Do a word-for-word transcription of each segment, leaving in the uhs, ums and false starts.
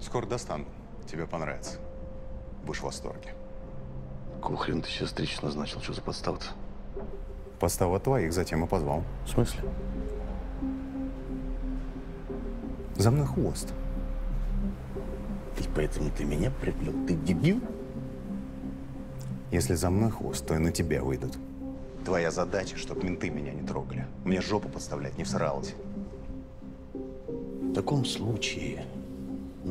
Скоро достану. Тебе понравится. Будешь в восторге. Какого хрена ты сейчас встречу назначил? Что за подстава-то? Подстава твоих, затем и позвал. В смысле? За мной хвост. Ты поэтому ты меня приплел? Ты дебил? Если за мной хвост, то и на тебя выйдут. Твоя задача, чтоб менты меня не трогали. Мне жопу подставлять не всралось. В таком случае...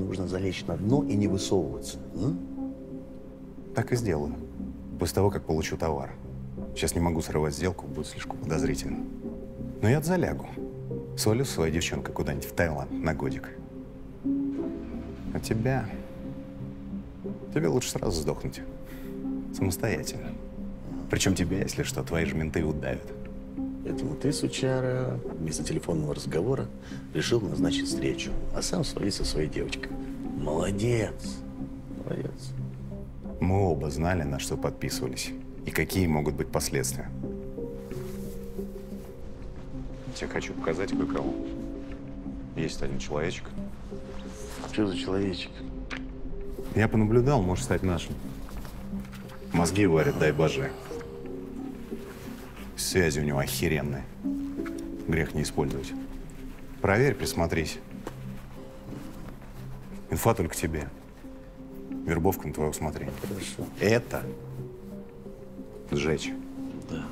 нужно залечь на дно и не высовываться. М? Так и сделаю. После того, как получу товар. Сейчас не могу срывать сделку, будет слишком подозрительно. Но я залягу. Свалю свою девчонку куда-нибудь в Таиланд на годик. А тебя... тебе лучше сразу сдохнуть. Самостоятельно. Причем тебя, если что, твои же менты удавят. Поэтому ты, сучара, вместо телефонного разговора решил назначить встречу, а сам свалил со своей девочкой. Молодец. Молодец. Мы оба знали, на что подписывались, и какие могут быть последствия. Я хочу показать кое-кого. Есть один человечек. Что за человечек? Я понаблюдал, может стать нашим. Мозги варят, дай боже. Связи у него охеренные. Грех не использовать. Проверь, присмотрись. Инфа только тебе. Вербовка на твое усмотрение. Хорошо. Это сжечь. Да.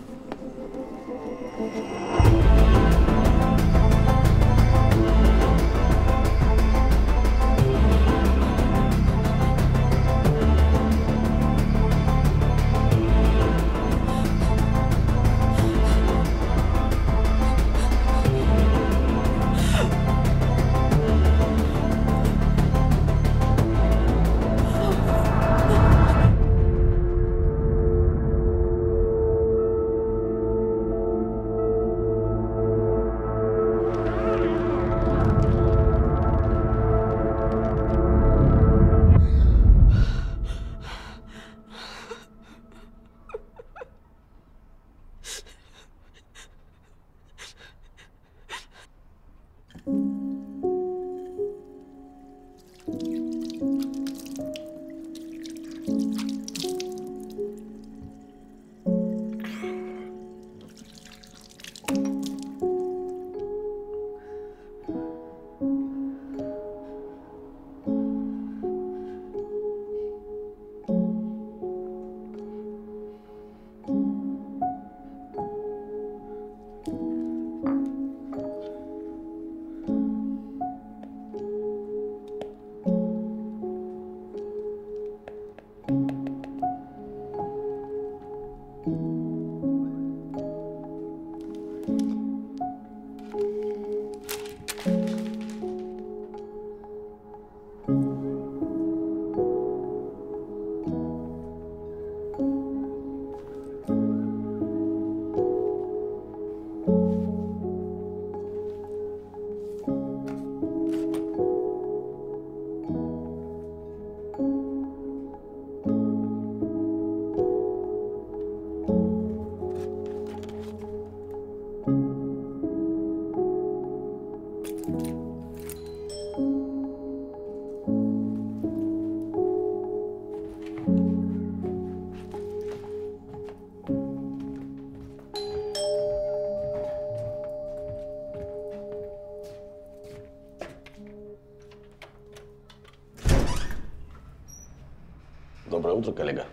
утро, коллега.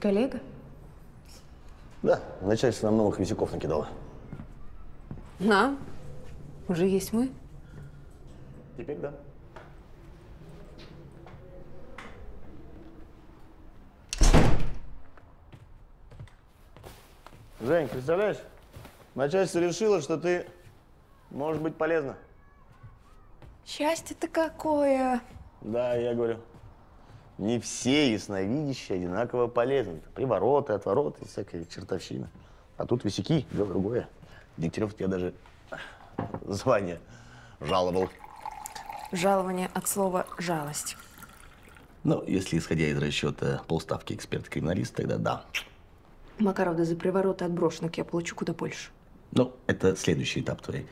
Коллега? Да, начальство нам новых висяков накидало. На, уже есть мы. Теперь да. Жень, представляешь, начальство решило, что ты можешь быть полезна. Счастье-то какое. Да, я говорю, не все ясновидящие одинаково полезны. Привороты, отвороты, всякая чертовщина. А тут висяки, дело другое. Дегтярев тебя даже звание жаловал. Жалование от слова «жалость». Ну, если исходя из расчета полставки эксперт-криминалист, тогда да. Макаров, да за привороты отброшенок я получу куда больше. Ну, это следующий этап твоей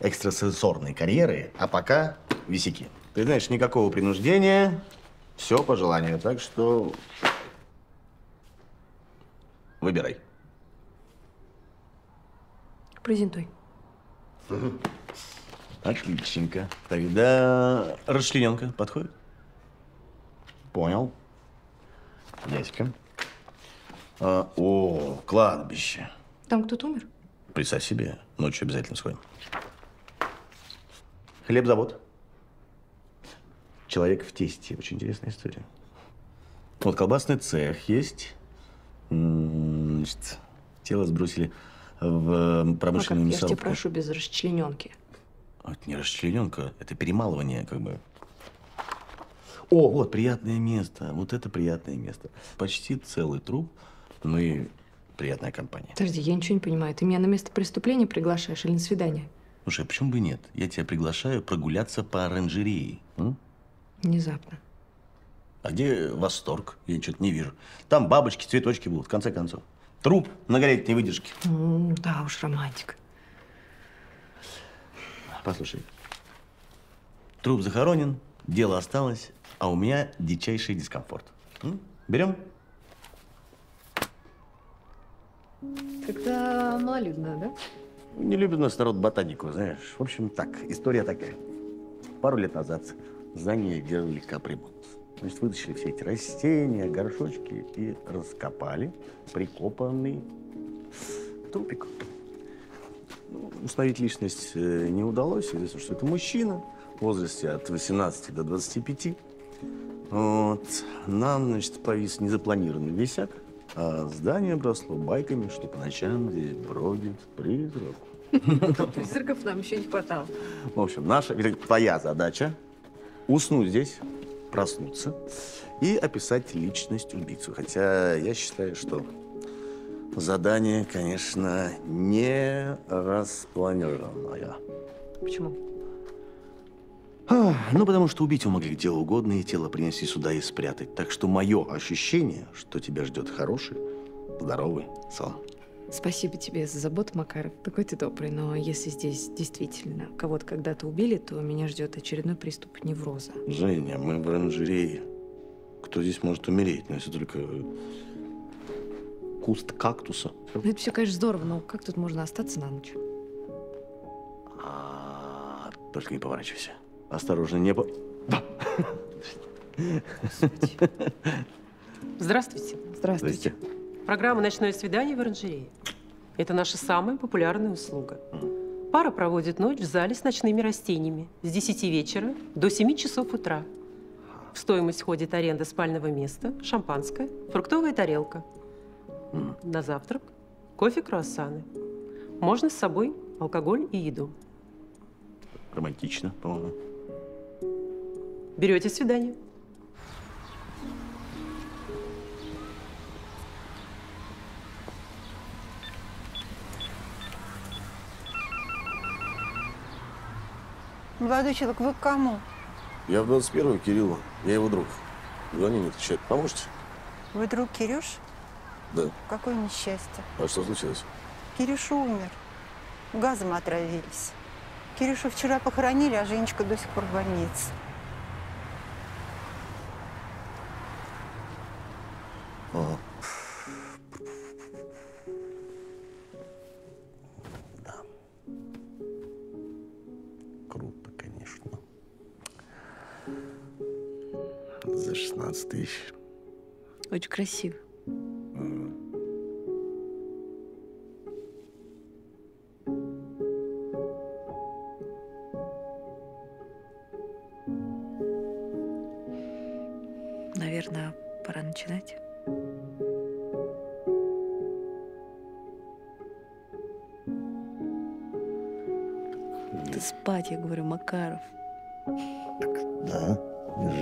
экстрасенсорной карьеры, а пока висяки. Ты знаешь, никакого принуждения, все по желанию, так что выбирай. Презентуй. Угу. Отличненько. Тогда расчлененка подходит? Понял. Дядька. А, о, кладбище. Там кто-то умер? Представь себе, ночью обязательно сходим. Хлебзавод. Человек в тесте. Очень интересная история. Вот колбасный цех есть. Значит, тело сбросили в промышленную мясорубку. Я тебя прошу, без расчлененки. Это не расчлененка, это перемалывание, как бы. О, вот приятное место. Вот это приятное место. Почти целый труп. Ну и приятная компания. Подожди, я ничего не понимаю. Ты меня на место преступления приглашаешь или на свидание? Слушай, а почему бы нет? Я тебя приглашаю прогуляться по оранжерее. М? Внезапно. А где восторг? Я что-то не вижу. Там бабочки, цветочки будут, в конце концов. Труп многолетней выдержки. М-м, да уж, романтик. Послушай. Труп захоронен, дело осталось, а у меня дичайший дискомфорт. М? Берем? Как-то малолюдно, да? Не любит нас народ ботанику, знаешь. В общем, так, история такая. Пару лет назад здание делали капремонт. Значит, вытащили все эти растения, горшочки и раскопали прикопанный трупик. Ну, установить личность не удалось. Известно, что это мужчина в возрасте от восемнадцати до двадцати пяти. Вот. Нам, значит, повис незапланированный висяк. А здание обросло байками, что по ночам здесь бродит призрак. Призраков нам еще не хватало. В общем, наша, твоя задача уснуть здесь, проснуться и описать личность убийцы. Хотя я считаю, что задание, конечно, не распланированное. Почему? А, ну, потому что убить его могли где угодно, и тело принести сюда и спрятать. Так что мое ощущение, что тебя ждет хороший, здоровый сон. Спасибо тебе за заботу, Макаров. Такой ты добрый, но если здесь действительно кого-то когда-то убили, то меня ждет очередной приступ невроза. Женя, мы в оранжерее. Кто здесь может умереть? Ну, если только куст кактуса. Ну, это все, конечно, здорово, но как тут можно остаться на ночь? А-а-а, только не поворачивайся. Осторожно, не по... Здравствуйте. Здравствуйте. Программа «Ночное свидание в оранжерее» – это наша самая популярная услуга. Пара проводит ночь в зале с ночными растениями с десяти вечера до семи часов утра. В стоимость входит аренда спального места, шампанское, фруктовая тарелка. На завтрак – кофе, круассаны. Можно с собой алкоголь и еду. Романтично, по-моему. Берете свидание. Молодой человек, вы к кому? Я в двадцать первую, Кириллу. Я его друг. Звони, не отвечает. Поможете? Вы друг Кирюш? Да. Какое несчастье. А что случилось? Кирюш умер. Газом отравились. Кирюшу вчера похоронили, а Женечка до сих пор в больнице. Ага. Да. Круто, конечно. За шестнадцать тысяч. Очень красиво. Наверное, пора начинать. Да спать, я говорю, Макаров. Так, да,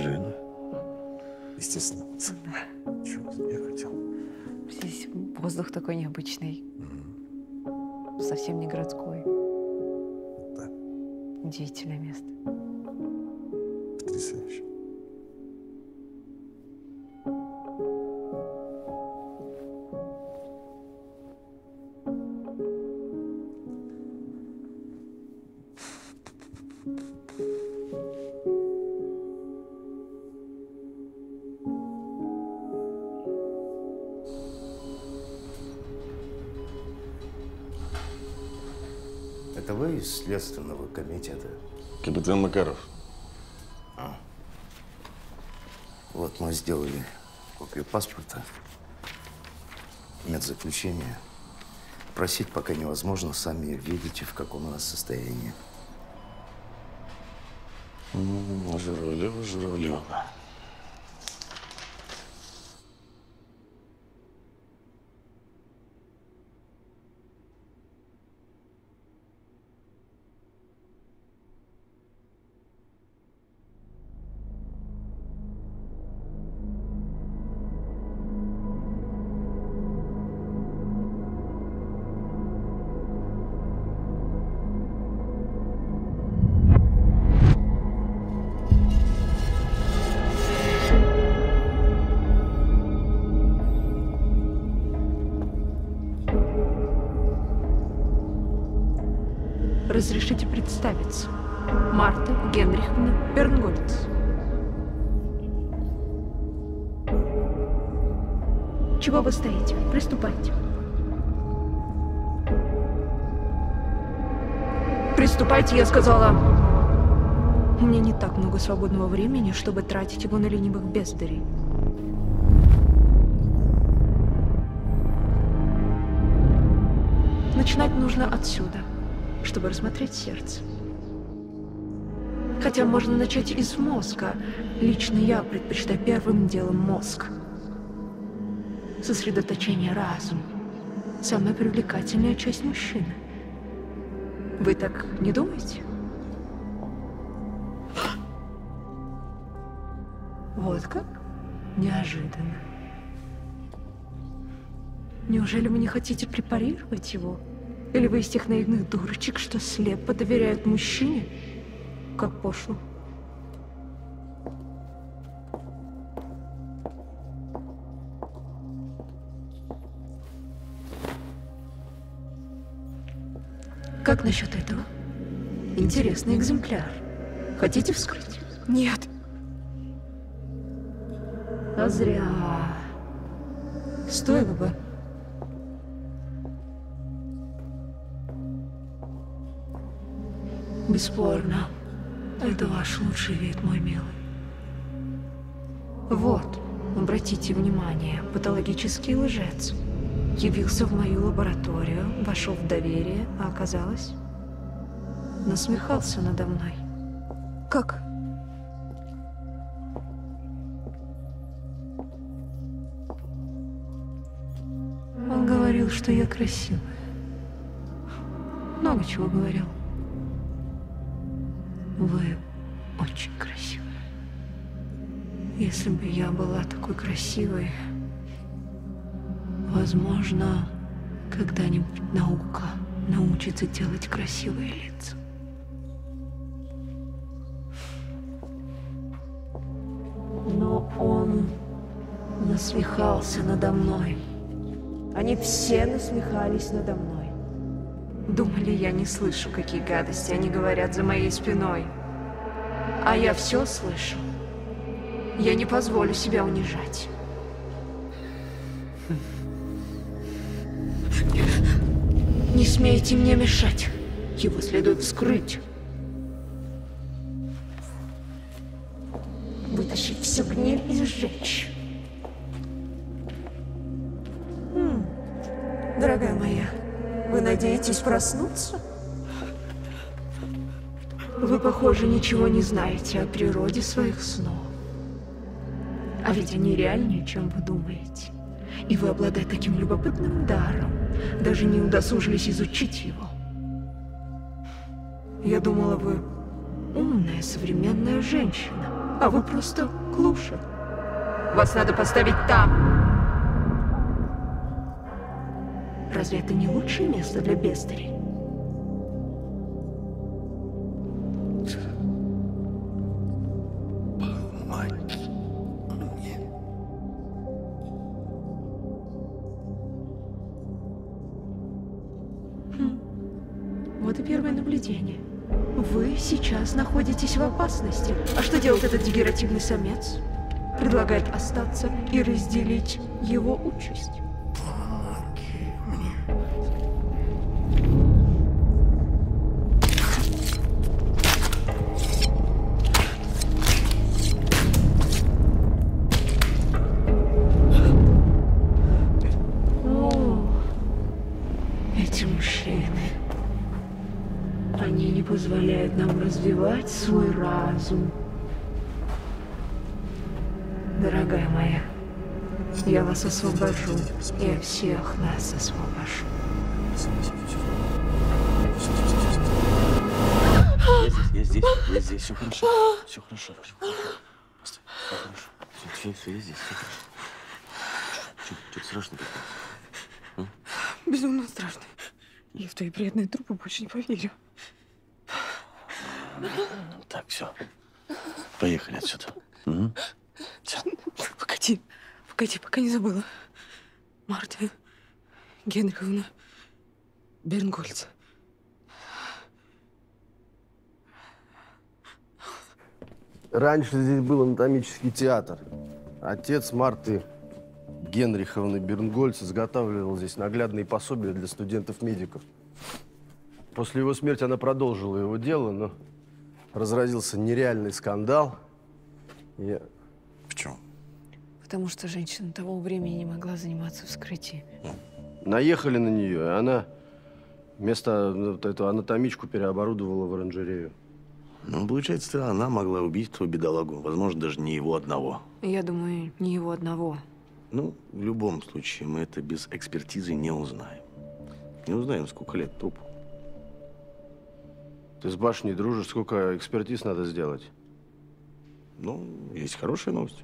Жена. Естественно. Да. Чего я хотел? Здесь воздух такой необычный. Mm-hmm. Совсем не городской. Да. Удивительное место. Потрясающе. Это вы из Следственного комитета? Капитан Макаров. А. Вот мы сделали копию паспорта, медзаключение. Просить пока невозможно, сами видите, в каком у нас состоянии. Ну, Журавлева, Журавлева. Разрешите представиться. Марта Генриховна Бернгольц. Чего вы стоите? Приступайте. Приступайте, я сказала. У меня не так много свободного времени, чтобы тратить его на ленивых бездарей. Начинать нужно отсюда, чтобы рассмотреть сердце. Хотя можно начать из мозга. Лично я предпочитаю первым делом мозг. Сосредоточение разума. Самая привлекательная часть мужчины. Вы так не думаете? Вот как? Неожиданно. Неужели вы не хотите препарировать его? Или вы из тех наивных дурочек, что слепо доверяют мужчине, как пошло? Как насчет этого? Интересный экземпляр. Хотите вскрыть? Нет. А зря. Стоило бы. Бесспорно, это ваш лучший вид, мой милый. Вот, обратите внимание, патологический лжец явился в мою лабораторию, вошел в доверие, а оказалось, насмехался надо мной. Как? Он говорил, что я красивая. Много чего говорил. Вы очень красивая. Если бы я была такой красивой, возможно, когда-нибудь наука научится делать красивые лица. Но он насмехался надо мной. Они все насмехались надо мной. Думали, я не слышу, какие гадости они говорят за моей спиной. А я все слышу. Я не позволю себя унижать. Не смейте мне мешать. Его следует вскрыть. Вытащить всю гниль и сжечь. Вы надеетесь проснуться? Вы, похоже, ничего не знаете о природе своих снов. А ведь они реальнее, чем вы думаете. И вы, обладая таким любопытным даром, даже не удосужились изучить его. Я думала, вы умная, современная женщина, а вы просто клуша. Вас надо поставить там. Разве это не лучшее место для бестолей? Вы сейчас находитесь в опасности. А что делает этот дегенеративный самец? Предлагает остаться и разделить его участь. Помоги мне. О, эти мужчины. Они не позволяют нам развивать свой разум. Дорогая моя, я вас освобожу. Я всех нас освобожу. Я здесь, я здесь, я здесь. Все хорошо. Все хорошо. Все хорошо. Все, все, все, я здесь. Все хорошо. Что-то страшно такое? Безумно страшно. Я в твои приятные трупы больше не поверю. Так, все. Поехали отсюда. Угу. Все. Погоди, погоди, пока не забыла. Марта Генриховна Бернгольц. Раньше здесь был анатомический театр. Отец Марты Генриховна Бернгольц изготавливал здесь наглядные пособия для студентов-медиков. После его смерти она продолжила его дело, но разразился нереальный скандал. И... Почему? Потому что женщина того времени не могла заниматься вскрытием. Наехали на нее, и она вместо вот этого анатомичку переоборудовала в оранжерею. Ну, получается, она могла убить этого бедолагу. Возможно, даже не его одного. Я думаю, не его одного. Ну, в любом случае, мы это без экспертизы не узнаем. Не узнаем, сколько лет трупу. Ты с башней дружишь, сколько экспертиз надо сделать? Ну, есть хорошая новость.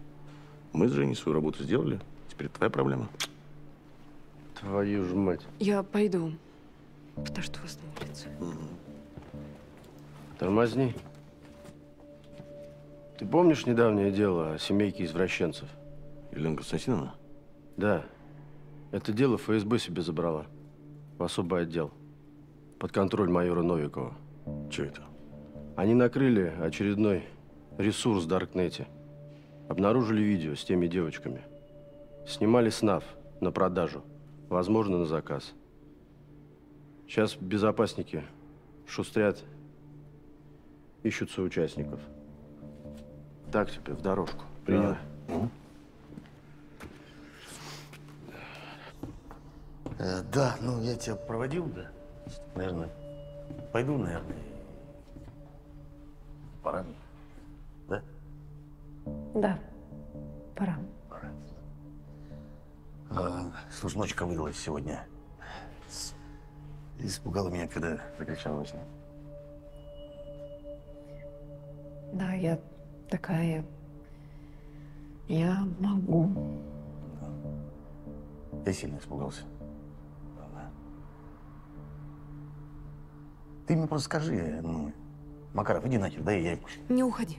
Мы с Женей свою работу сделали. Теперь твоя проблема. Твою же мать. Я пойду, потому что вас на улице. Угу. Тормозни. Ты помнишь недавнее дело о семейке извращенцев? Елена Константиновна? Да. Это дело ФСБ себе забрала. В особый отдел. Под контроль майора Новикова. Че это? Они накрыли очередной ресурс в Даркнете. Обнаружили видео с теми девочками. Снимали снаф на продажу. Возможно, на заказ. Сейчас безопасники шустрят, ищут соучастников. Так тебе, в дорожку. Принял. Да. Да, ну я тебя проводил, да? Наверное, пойду, наверное. Пора, да? Да, пора. Пора. А, слушай, ночка выдалась сегодня. Испугала меня, когда закричалась. Да, я такая. Я могу. Я сильно испугался. Ты мне просто скажи, ну, Макаров, иди нахер, да, и я... Не уходи.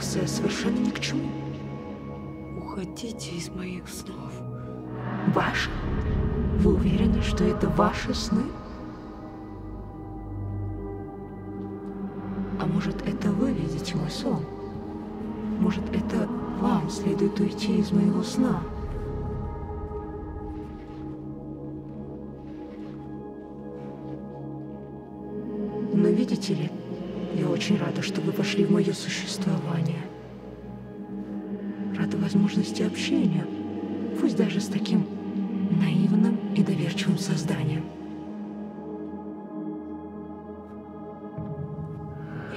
рефлексия совершенно ни к чему. Уходите из моих снов. Ваши? Вы уверены, что это ваши сны? А может, это вы видите мой сон? Может, это вам следует уйти из моего сна? Но видите ли, я очень рада, что вы вошли в мое существование. Рада возможности общения, пусть даже с таким наивным и доверчивым созданием.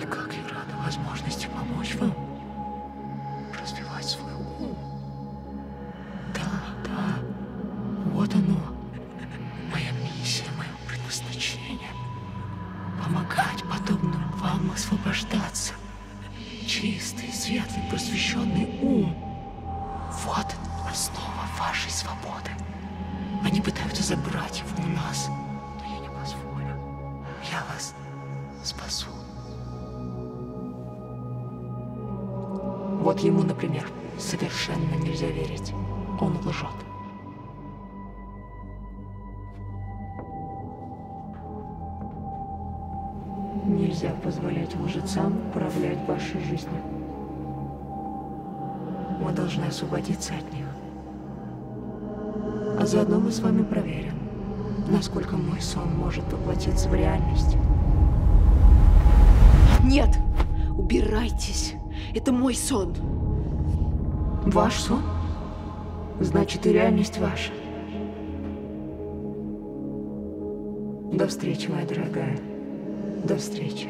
И как я рада возможности помочь вам развивать свой ум. Да, да, вот оно, моя миссия, мое предназначение. Помогать подобным вам освобождаться. Чистый, светлый, просвещенный ум. Вот основа вашей свободы. Они пытаются забрать его у нас, но я не позволю. Я вас спасу. Вот ему, например, совершенно нельзя верить. Он лжет. Нельзя позволять лжецам управлять вашей жизнью. Мы должны освободиться от них. А заодно мы с вами проверим, насколько мой сон может воплотиться в реальность. Нет! Убирайтесь! Это мой сон! Ваш сон? Значит, и реальность ваша. До встречи, моя дорогая. До встречи.